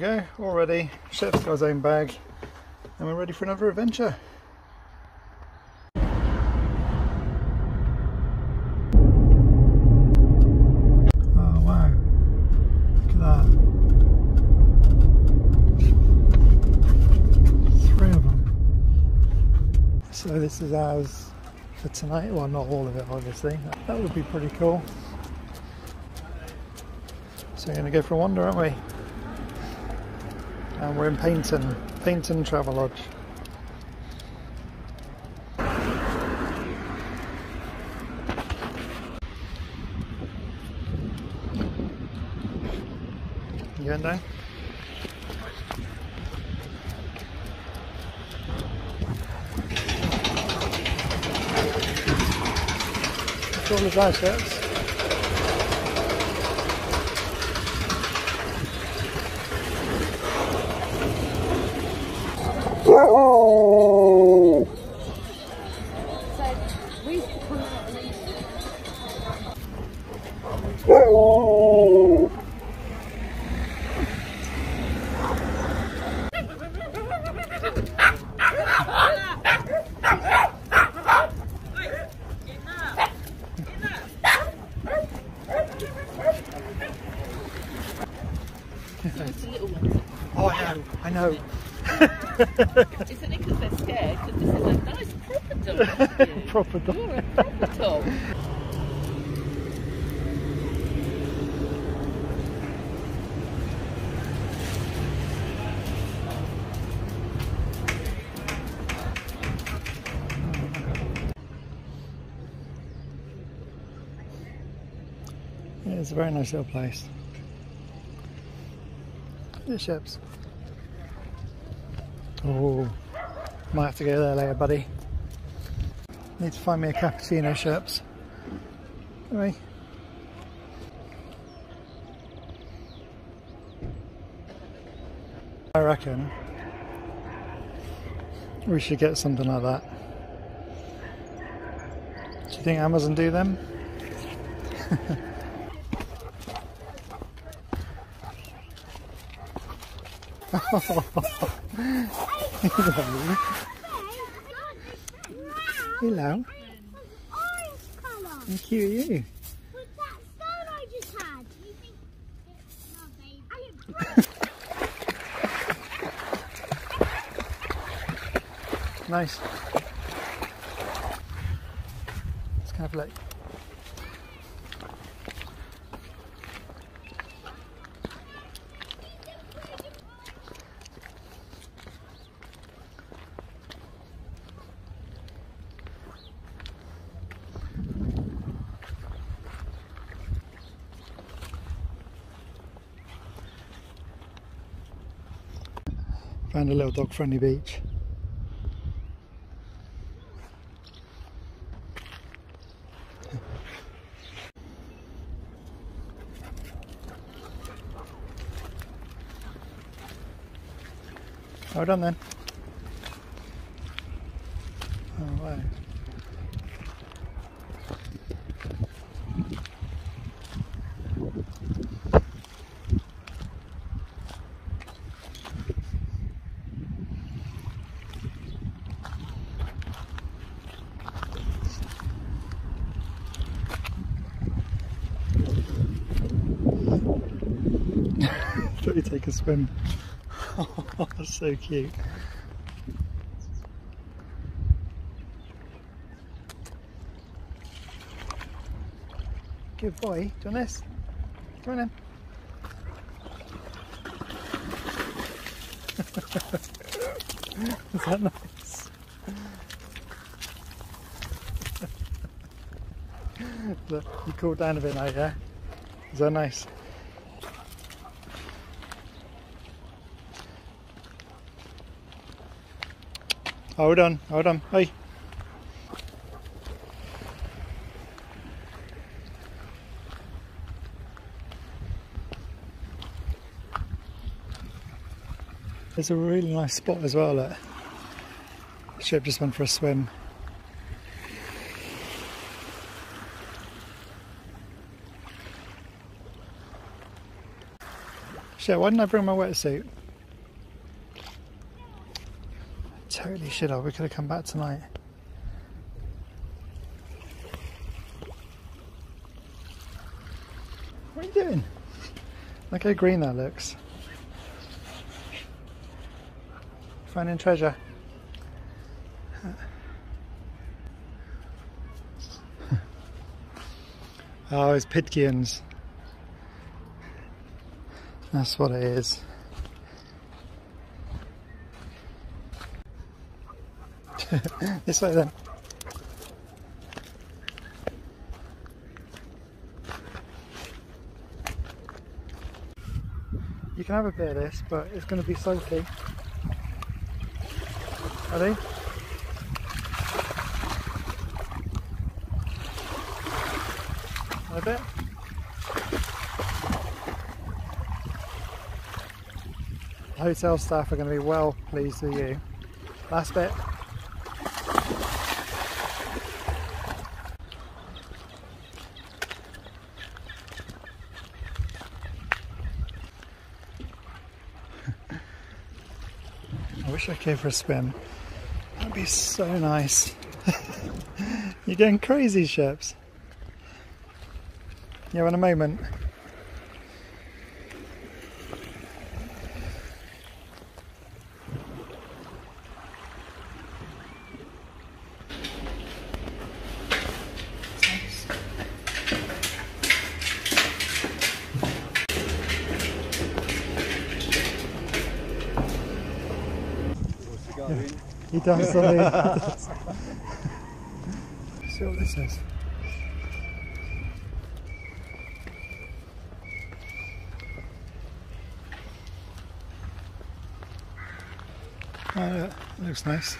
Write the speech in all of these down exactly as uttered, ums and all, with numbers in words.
There we go, all ready. Chef's got his own bag and we're ready for another adventure. So this is ours for tonight. Well, not all of it, obviously. That, that would be pretty cool. So we're going to go for a wander, aren't we? And we're in Paignton, Paignton Travelodge. You going down? All the dry steps. So we Oh, I know, I know. Isn't it because they're scared? Because this is a nice proper dog. Proper dog. You're a proper dog. Yeah, it's a very nice little place. The ships. Oh, might have to go there later, buddy. Need to find me a cappuccino, Sherps. Anyway. I reckon we should get something like that. Do you think Amazon do them? Hello. Hello. How cute are you? With that stone I just had. You think it's my baby? Nice. Let's kind of like. Found a little dog-friendly beach. Well done then. Oh, wow. Thought you'd take a swim. Oh, that's so cute. Good boy. Do you want this? Come on then. Is that nice? Look, you cooled down a bit now, yeah? Is that nice? Hold on, hold on, hey. There's a really nice spot as well, look. The ship just went for a swim. Shit, why didn't I bring my wetsuit? Totally should have. We could have come back tonight. What are you doing? Look how green that looks. Finding treasure. Oh, it's Pidgeons. That's what it is. This way then. You can have a bit of this, but it's going to be salty. Ready? A bit. The hotel staff are going to be well pleased with you. Last bit. I wish I came for a swim. That'd be so nice. You're going crazy, Sherps. Yeah, in a moment. Yeah. He does, doesn't he? He does. See what this is. Oh, look. Looks nice.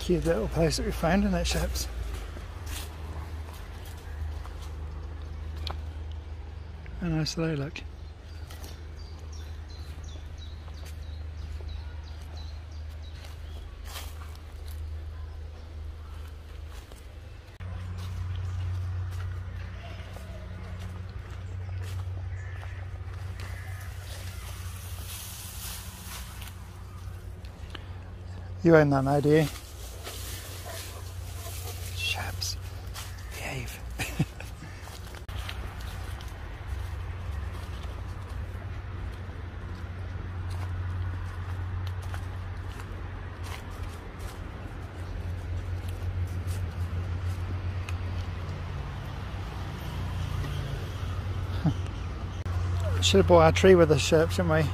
Cute little place that we found, isn't it, Sherps? A nice low look. You own that now, do you? Sherps, behave. Should have bought our tree with us, Sherps, shouldn't we?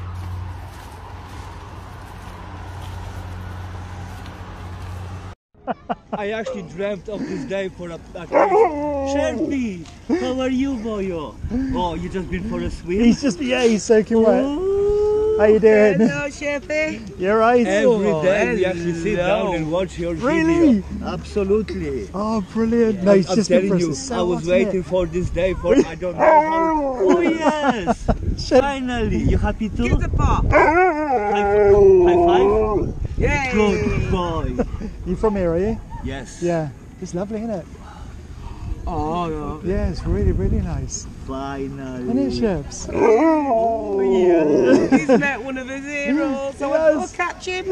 I actually dreamt of this day for a... a Sherpy, how are you, boyo? Oh, you just been for a swim? He's just, yeah, he's soaking wet. Ooh, how you doing? Hello, Sherpy. You're right. Every day we actually sit down and watch your really? Video. Absolutely. Oh, brilliant. Yeah. No, he's I'm just telling been for you, so I was waiting it? For this day for, I don't know how... Oh, yes. Sherp. Finally. You happy too? Give the paw. High five. Yay. Good boy. You from here, are you? Yes. Yeah. It's lovely, isn't it? Oh, no. Yeah, it's really, really nice. Finally. And it, Sherps? Oh, yeah. He's met one of his heroes, so I'll catch him.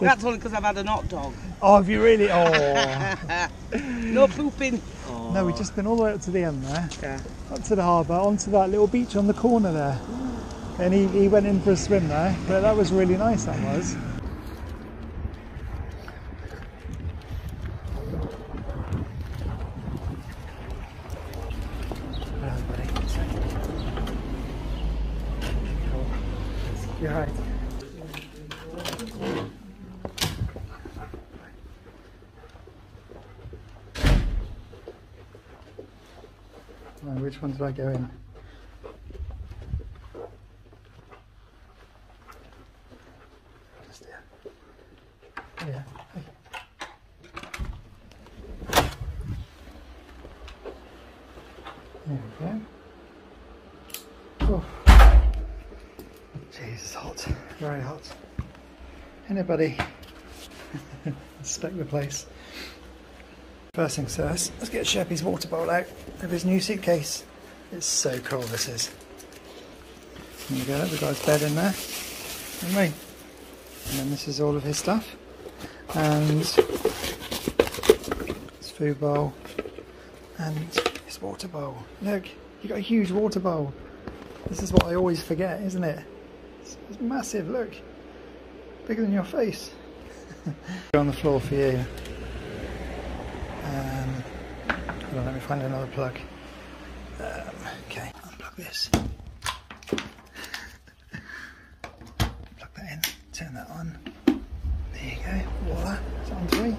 That's only because I've had an hot dog. Oh, have you really? Oh. No pooping. Oh. No, we've just been all the way up to the end there. Yeah. Up to the harbour, onto that little beach on the corner there. And he, he went in for a swim there. But that was really nice, that was. You're right. Now, which one did I go in? Just here. Yeah. There we go. It's hot, very hot. Anybody inspect the place. First things first, let's get Sherpa's water bowl out of his new suitcase. It's so cool, this is. There we go, we've got his bed in there, haven't we? And then this is all of his stuff. And his food bowl and his water bowl. Look, you've got a huge water bowl. This is what I always forget, isn't it? It's, it's massive, look. Bigger than your face. On the floor for you. Um, hold on, let me find another plug. Um, okay, unplug this. Plug that in, turn that on. There you go, voila, it's on three.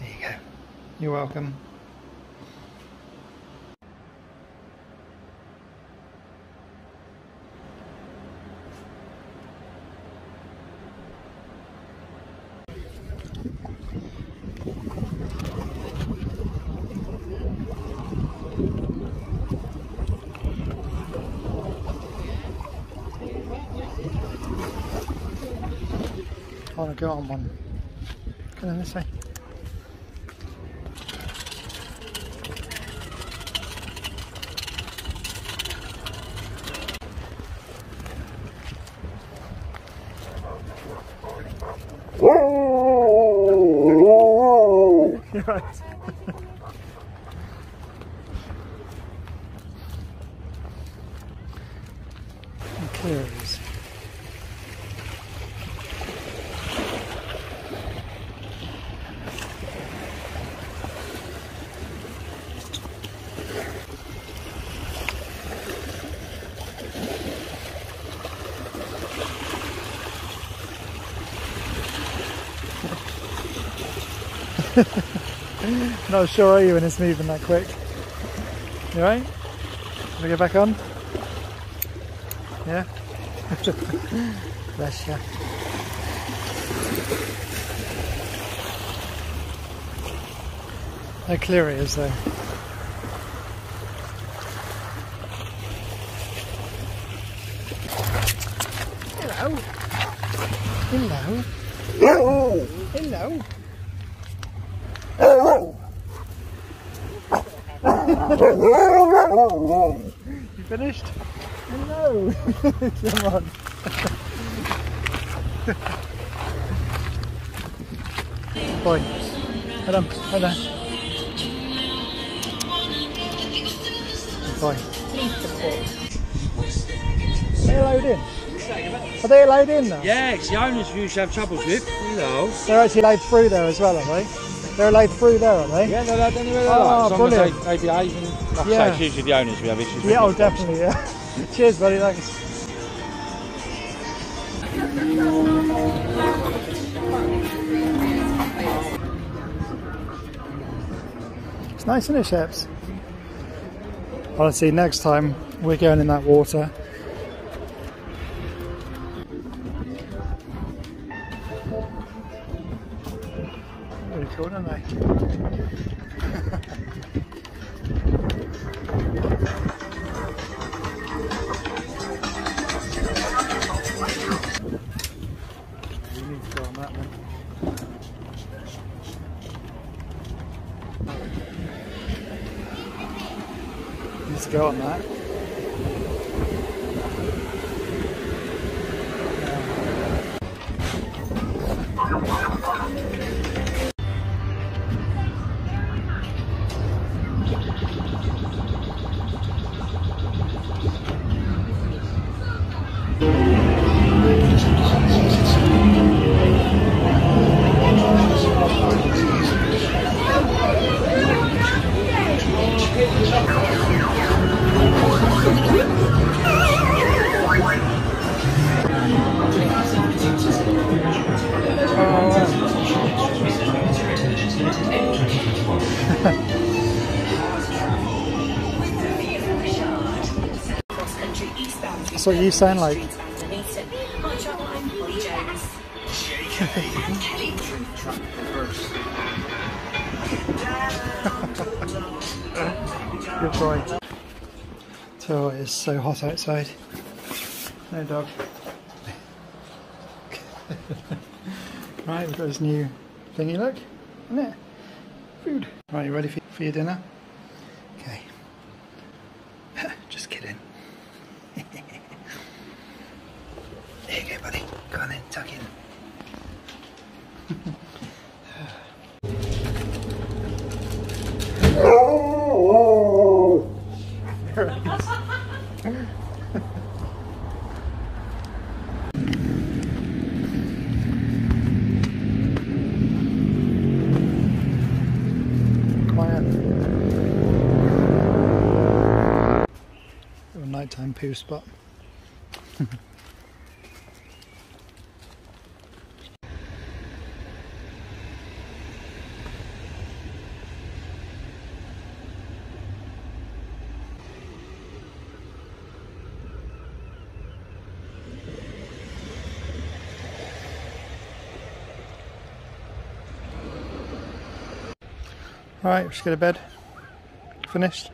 There you go, you're welcome. I want to go on one. Come on this way. You're right. Clears. Not sure are you when it's moving that quick. You alright? Can we get back on? Yeah? Bless you. How clear it is though. Hello. Hello. Hello. Hello. You finished? No! Come on! Boy, hold on, hold on. Boy. Are they allowed in? Are they allowed in now? Yeah, it's the owners we usually have troubles with, you know. They're actually allowed through there as well, are they? They're allowed through there, are they? Yeah, they're allowed anywhere they are. Oh, brilliant. As long as they behave and... Like yeah. I say, it's usually the owners we have issues with. Yeah, oh, definitely, yeah. Cheers, buddy, thanks. It's nice, isn't it, Sheps? Honestly, next time we're going in that water. Really cool, aren't they? You need to go on that one. You need to go on that. That's what you sound like. Good boy. So it is so hot outside. No dog. Right, we've got this new thingy look, isn't it? food. Right, you ready for, for your dinner? Okay. Just kidding. Here you go, buddy. Go on in, tuck in. Nighttime poo spot. All right, let's go to bed. Finished.